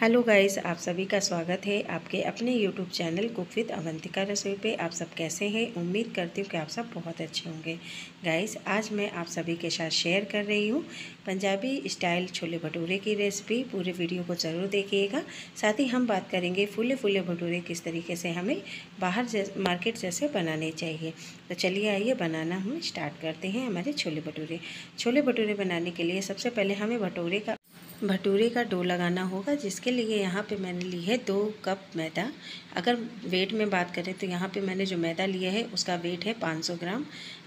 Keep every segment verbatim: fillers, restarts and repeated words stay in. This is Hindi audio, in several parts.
हेलो गाइस, आप सभी का स्वागत है आपके अपने YouTube channel cook with Avantika रसोई पे। आप सब कैसे हैं? उम्मीद करती हूँ कि आप सब बहुत अच्छे होंगे। गाइस, आज मैं आप सभी के साथ शेयर कर रही हूँ पंजाबी स्टाइल छोले भटूरे की रेसिपी। पूरे वीडियो को ज़रूर देखिएगा। साथ ही हम बात करेंगे फूले फूले भटूरे किस तरीके से हमें बाहर जैसे मार्केट जैसे बनाने चाहिए। तो चलिए आइए बनाना हम स्टार्ट करते हैं हमारे छोले भटूरे। छोले भटूरे बनाने के लिए सबसे पहले हमें भटूरे का भटूरे का डो लगाना होगा, जिसके लिए यहाँ पे मैंने ली है दो कप मैदा। अगर वेट में बात करें तो यहाँ पे मैंने जो मैदा लिया है उसका वेट है पाँच सौ ग्राम।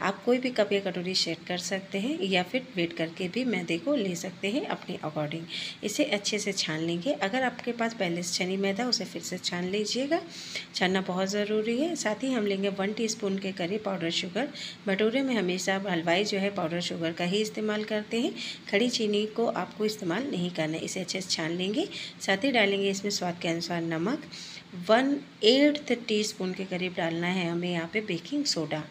आप कोई भी कप या कटोरी सेट कर सकते हैं या फिर वेट करके भी मैदे को ले सकते हैं अपने अकॉर्डिंग। इसे अच्छे से छान लेंगे। अगर आपके पास पहले से छनी मैदा उसे फिर से छान लीजिएगा, छानना बहुत ज़रूरी है। साथ ही हम लेंगे वन टी स्पून के करीब पाउडर शुगर। भटूरे में हमेशा हलवाई जो है पाउडर शुगर का ही इस्तेमाल करते हैं, खड़ी चीनी को आपको इस्तेमाल नहीं करना। इसे अच्छे से छान लेंगे। साथ ही डालेंगे इसमें स्वाद के अनुसार नमक। वन एट्थ टी स्पून के करीब डालना है हमें यहाँ पे बेकिंग सोडा।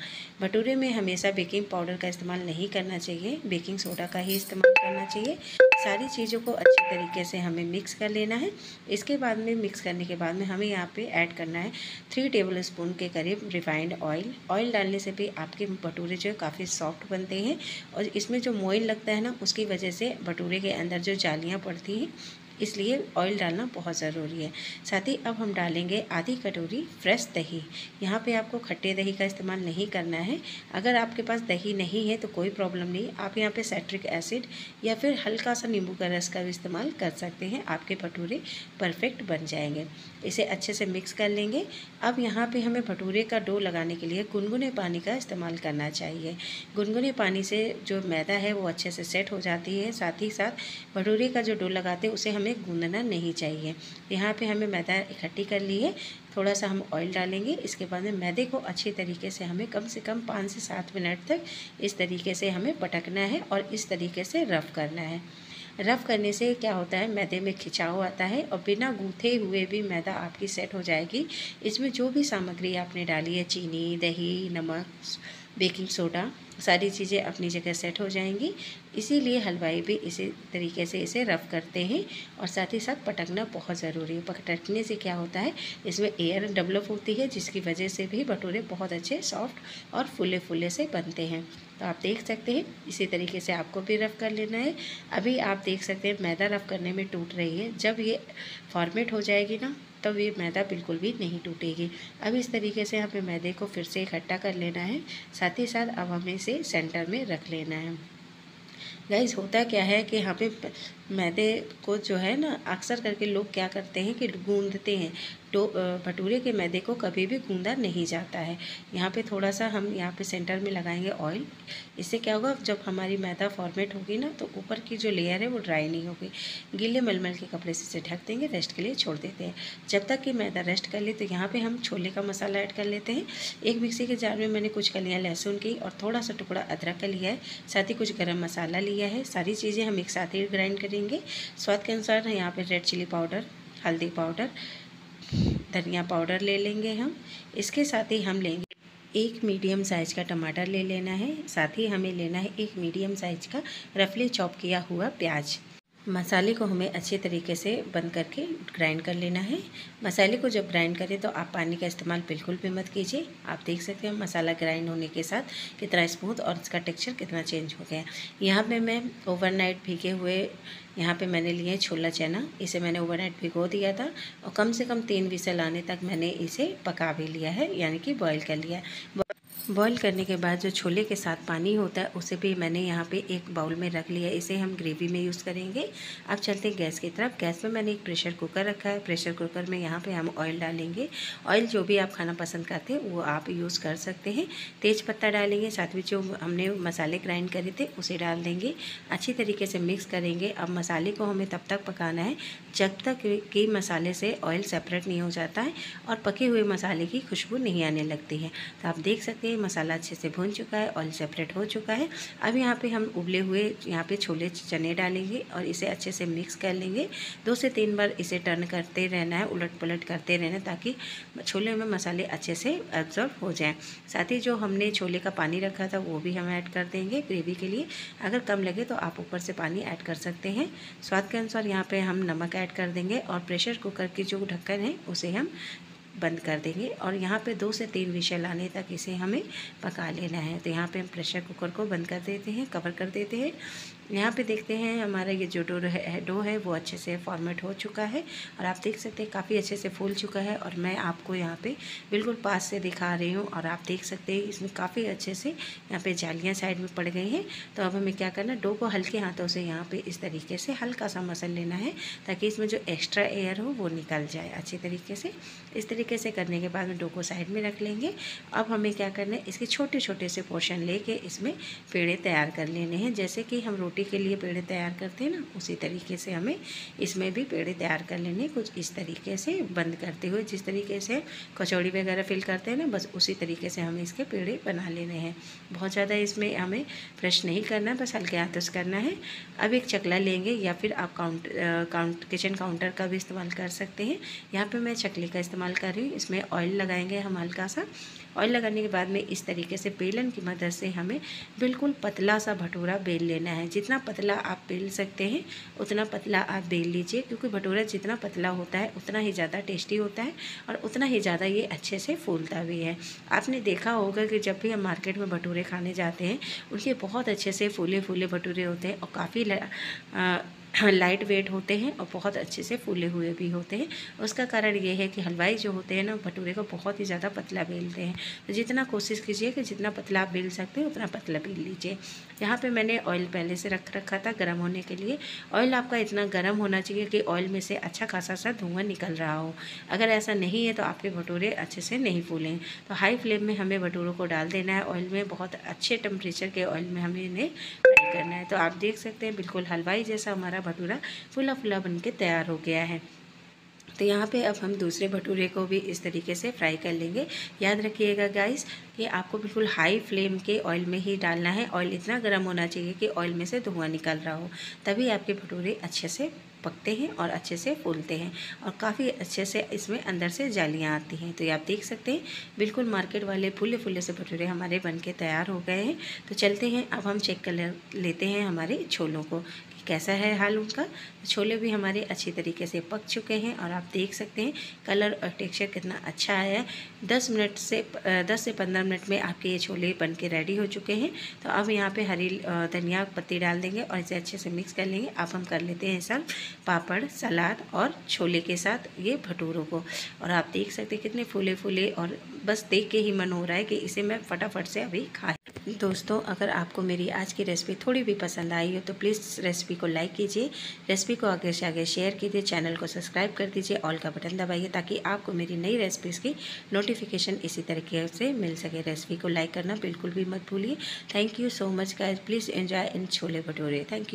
भटूरे में हमेशा बेकिंग पाउडर का इस्तेमाल नहीं करना चाहिए, बेकिंग सोडा का ही इस्तेमाल करना चाहिए। सारी चीज़ों को अच्छे तरीके से हमें मिक्स कर लेना है। इसके बाद में मिक्स करने के बाद में हमें यहाँ पे ऐड करना है थ्री टेबल स्पून के करीब रिफाइंड ऑयल। ऑयल डालने से भी आपके भटूरे जो है काफ़ी सॉफ्ट बनते हैं और इसमें जो मोइन लगता है ना, उसकी वजह से भटूरे के अंदर जो जालियाँ पड़ती हैं, इसलिए ऑयल डालना बहुत ज़रूरी है। साथ ही अब हम डालेंगे आधी कटोरी फ्रेश दही। यहाँ पे आपको खट्टे दही का इस्तेमाल नहीं करना है। अगर आपके पास दही नहीं है तो कोई प्रॉब्लम नहीं, आप यहाँ पे साइट्रिक एसिड या फिर हल्का सा नींबू का रस का भी इस्तेमाल कर सकते हैं। आपके भटूरे परफेक्ट बन जाएंगे। इसे अच्छे से मिक्स कर लेंगे। अब यहाँ पर हमें भटूरे का डो लगाने के लिए गुनगुने पानी का इस्तेमाल करना चाहिए। गुनगुने पानी से जो मैदा है वो अच्छे से सेट हो जाती है। साथ ही साथ भटूरे का जो डो लगाते हैं उसे हमें गूंदना नहीं चाहिए। यहाँ पे हमें मैदा इकट्ठी कर ली है, थोड़ा सा हम ऑयल डालेंगे। इसके बाद में मैदे को अच्छी तरीके से हमें कम से कम पाँच से सात मिनट तक इस तरीके से हमें पटकना है और इस तरीके से रफ करना है। रफ़ करने से क्या होता है, मैदे में खिंचाव आता है और बिना गूँथे हुए भी मैदा आपकी सेट हो जाएगी। इसमें जो भी सामग्री आपने डाली है, चीनी, दही, नमक, बेकिंग सोडा, सारी चीज़ें अपनी जगह सेट हो जाएंगी। इसीलिए हलवाई भी इसी तरीके से इसे रफ़ करते हैं और साथ ही साथ पटकना बहुत ज़रूरी है। पटकने से क्या होता है, इसमें एयर डेवलप होती है, जिसकी वजह से भी भटूरे बहुत अच्छे सॉफ्ट और फूले फूले से बनते हैं। तो आप देख सकते हैं इसी तरीके से आपको भी रफ़ कर लेना है। अभी आप देख सकते हैं मैदा रफ़ करने में टूट रही है। जब ये फॉर्मेट हो जाएगी ना, तब ये मैदा बिल्कुल भी नहीं टूटेगी। अब इस तरीके से हमें मैदे को फिर से इकट्ठा कर लेना है। साथ ही साथ अब हमें इसे सेंटर में रख लेना है। गाइस, होता क्या है कि यहाँ पे मैदे को जो है ना, अक्सर करके लोग क्या करते हैं कि गूंदते हैं। तो भटूरे के मैदे को कभी भी गूंदा नहीं जाता है। यहाँ पे थोड़ा सा हम यहाँ पे सेंटर में लगाएंगे ऑयल। इससे क्या होगा, जब हमारी मैदा फॉर्मेट होगी ना, तो ऊपर की जो लेयर है वो ड्राई नहीं होगी। गीले मलमल के कपड़े से इसे ढक देंगे, रेस्ट के लिए छोड़ देते हैं। जब तक कि मैदा रेस्ट कर ले, तो यहाँ पर हम छोले का मसाला ऐड कर लेते हैं। एक मिक्सी के जार में मैंने कुछ कलियाँ लहसुन की और थोड़ा सा टुकड़ा अदरक का लिया है, साथ ही कुछ गर्म मसाला लिया है। सारी चीज़ें हम एक साथ ही ग्राइंड करेंगे। स्वाद के अनुसार यहाँ पे रेड चिली पाउडर, हल्दी पाउडर, धनिया पाउडर ले लेंगे हम। इसके साथ ही हम लेंगे एक मीडियम साइज़ का टमाटर ले लेना है। साथ ही हमें लेना है एक मीडियम साइज़ का रफली चॉप किया हुआ प्याज। मसाले को हमें अच्छे तरीके से बंद करके ग्राइंड कर लेना है। मसाले को जब ग्राइंड करें तो आप पानी का इस्तेमाल बिल्कुल भी मत कीजिए। आप देख सकते हैं मसाला ग्राइंड होने के साथ कितना स्मूथ और इसका टेक्सचर कितना चेंज हो गया। यहाँ पे मैं ओवरनाइट भीगे हुए यहाँ पे मैंने लिए छोला चना। इसे मैंने ओवरनाइट भिगो दिया था और कम से कम तीन विसल आने तक मैंने इसे पका भी लिया है, यानी कि बॉयल कर लिया है। बॉईल करने के बाद जो छोले के साथ पानी होता है उसे भी मैंने यहाँ पे एक बाउल में रख लिया। इसे हम ग्रेवी में यूज़ करेंगे। अब चलते हैं गैस की तरफ। गैस में मैंने एक प्रेशर कुकर रखा है। प्रेशर कुकर में यहाँ पे हम ऑयल डालेंगे। ऑयल जो भी आप खाना पसंद करते हैं वो आप यूज़ कर सकते हैं। तेज पत्ता डालेंगे, साथ में जो हमने मसाले ग्राइंड करे थे उसे डाल देंगे। अच्छी तरीके से मिक्स करेंगे। अब मसाले को हमें तब तक पकाना है जब तक कि मसाले से ऑयल सेपरेट नहीं हो जाता है और पके हुए मसाले की खुशबू नहीं आने लगती है। तो आप देख सकते हैं ये मसाला अच्छे से भून चुका है, ऑयल सेपरेट हो चुका है। अब यहाँ पे हम उबले हुए यहाँ पे छोले चने डालेंगे और इसे अच्छे से मिक्स कर लेंगे। दो से तीन बार इसे टर्न करते रहना है, उलट पलट करते रहना है, ताकि छोले में मसाले अच्छे से एब्जॉर्ब हो जाएँ। साथ ही जो हमने छोले का पानी रखा था वो भी हम ऐड कर देंगे ग्रेवी के लिए। अगर कम लगे तो आप ऊपर से पानी ऐड कर सकते हैं। स्वाद के अनुसार यहाँ पे हम नमक ऐड कर देंगे और प्रेशर कुकर की जो ढक्कन है उसे हम बंद कर देंगे और यहाँ पे दो से तीन विशल आने तक इसे हमें पका लेना है। तो यहाँ पे हम प्रेशर कुकर को बंद कर देते हैं, कवर कर देते हैं। यहाँ पे देखते हैं हमारा ये जो डो है डो है वो अच्छे से फॉर्मेट हो चुका है और आप देख सकते हैं काफ़ी अच्छे से फूल चुका है। और मैं आपको यहाँ पे बिल्कुल पास से दिखा रही हूँ और आप देख सकते हैं इसमें काफ़ी अच्छे से यहाँ पे जालियाँ साइड में पड़ गई हैं। तो अब हमें क्या करना, डो को हल्के हाथों से यहाँ पर इस तरीके से हल्का सा मसल लेना है ताकि इसमें जो एक्स्ट्रा एयर हो वो निकल जाए अच्छी तरीके से। इस तरीके से करने के बाद में डो को साइड में रख लेंगे। अब हमें क्या करना है, इसके छोटे छोटे से पोर्शन लेके इसमें पेड़े तैयार कर लेने हैं। जैसे कि हम रोटी के लिए पेड़े तैयार करते हैं ना, उसी तरीके से हमें इसमें भी पेड़े तैयार कर लेने, कुछ इस तरीके से बंद करते हुए। जिस तरीके से कचौड़ी वगैरह फिल करते हैं ना, बस उसी तरीके से हमें इसके पेड़े बना लेने हैं। बहुत ज़्यादा इसमें हमें फ्रेश नहीं करना, बस हल्के हाथों से करना है। अब एक चकला लेंगे या फिर आप काउंट काउंट किचन काउंटर का भी इस्तेमाल कर सकते हैं। यहाँ पर मैं चकले का इस्तेमाल कर रही हूँ। इसमें ऑयल लगाएंगे हम हल्का सा। ऑयल लगाने के बाद में इस तरीके से बेलन की मदद से हमें बिल्कुल पतला सा भटूरा बेल लेना है। जितना पतला आप बेल सकते हैं उतना पतला आप बेल लीजिए, क्योंकि भटूरा जितना पतला होता है उतना ही ज़्यादा टेस्टी होता है और उतना ही ज़्यादा ये अच्छे से फूलता भी है। आपने देखा होगा कि जब भी हम मार्केट में भटूरे खाने जाते हैं उनके बहुत अच्छे से फूले फूले भटूरे होते हैं और काफ़ी लाइट वेट होते हैं और बहुत अच्छे से फूले हुए भी होते हैं। उसका कारण ये है कि हलवाई जो होते हैं ना, भटूरे को बहुत ही ज़्यादा पतला बेलते हैं। तो जितना कोशिश कीजिए कि जितना पतला आप बेल सकते हैं उतना पतला बेल लीजिए। यहाँ पे मैंने ऑयल पहले से रख रखा था गर्म होने के लिए। ऑयल आपका इतना गर्म होना चाहिए कि ऑयल में से अच्छा खासा सा धुआं निकल रहा हो। अगर ऐसा नहीं है तो आपके भटूरे अच्छे से नहीं फूलें। तो हाई फ्लेम में हमें भटूरों को डाल देना है ऑयल में। बहुत अच्छे टेम्परेचर के ऑयल में हमें इन्हें फ्राई करना है। तो आप देख सकते हैं बिल्कुल हलवाई जैसा हमारा भटूरा फुला फुला बन के तैयार हो गया है। तो यहाँ पे अब हम दूसरे भटूरे को भी इस तरीके से फ्राई कर लेंगे। याद रखिएगा गाइस, ये आपको बिल्कुल हाई फ्लेम के ऑयल में ही डालना है। ऑयल इतना गर्म होना चाहिए कि ऑयल में से धुआं निकल रहा हो, तभी आपके भटूरे अच्छे से पकते हैं और अच्छे से फूलते हैं और काफ़ी अच्छे से इसमें अंदर से जालियाँ आती हैं। तो ये आप देख सकते हैं बिल्कुल मार्केट वाले फूले फूले से भटूरे हमारे बन के तैयार हो गए हैं। तो चलते हैं, अब हम चेक कर लेते हैं हमारे छोलों को कैसा है हाल उनका। छोले भी हमारे अच्छी तरीके से पक चुके हैं और आप देख सकते हैं कलर और टेक्सचर कितना अच्छा आया है। दस मिनट से दस से पंद्रह मिनट में आपके ये छोले बन के रेडी हो चुके हैं। तो अब यहाँ पे हरी धनिया पत्ती डाल देंगे और इसे अच्छे से मिक्स कर लेंगे। अब हम कर लेते हैं सब पापड़ सलाद और छोले के साथ ये भटूरों को। और आप देख सकते हैं कितने फूले फूले, और बस देख के ही मन हो रहा है कि इसे मैं फटाफट से अभी खाएँ। दोस्तों, अगर आपको मेरी आज की रेसिपी थोड़ी भी पसंद आई हो तो प्लीज़ रेसिपी को लाइक कीजिए, रेसिपी को आगे से आगे शेयर कीजिए, चैनल को सब्सक्राइब कर दीजिए, ऑल का बटन दबाइए ताकि आपको मेरी नई रेसिपीज़ की नोटिफिकेशन इसी तरीके से मिल सके। रेसिपी को लाइक करना बिल्कुल भी मत भूलिए। Thank you so much guys, please enjoy इन छोले भटूरे। Thank you.